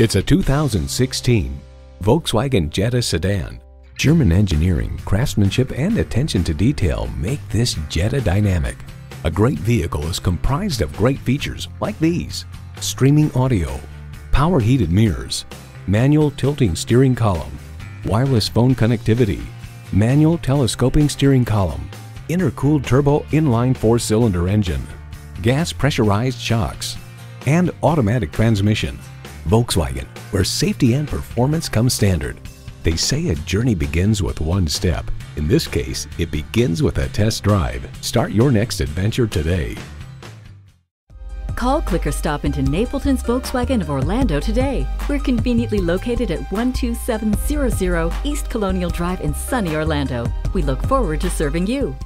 It's a 2016 Volkswagen Jetta sedan. German engineering, craftsmanship, and attention to detail make this Jetta dynamic. A great vehicle is comprised of great features like these: streaming audio, power heated mirrors, manual tilting steering column, wireless phone connectivity, manual telescoping steering column, intercooled turbo inline 4-cylinder engine, gas pressurized shocks, and automatic transmission. Volkswagen, where safety and performance come standard. They say a journey begins with one step. In this case, it begins with a test drive. Start your next adventure today. Call, click, or stop into Napleton's Volkswagen of Orlando today. We're conveniently located at 12700 East Colonial Drive in sunny Orlando. We look forward to serving you.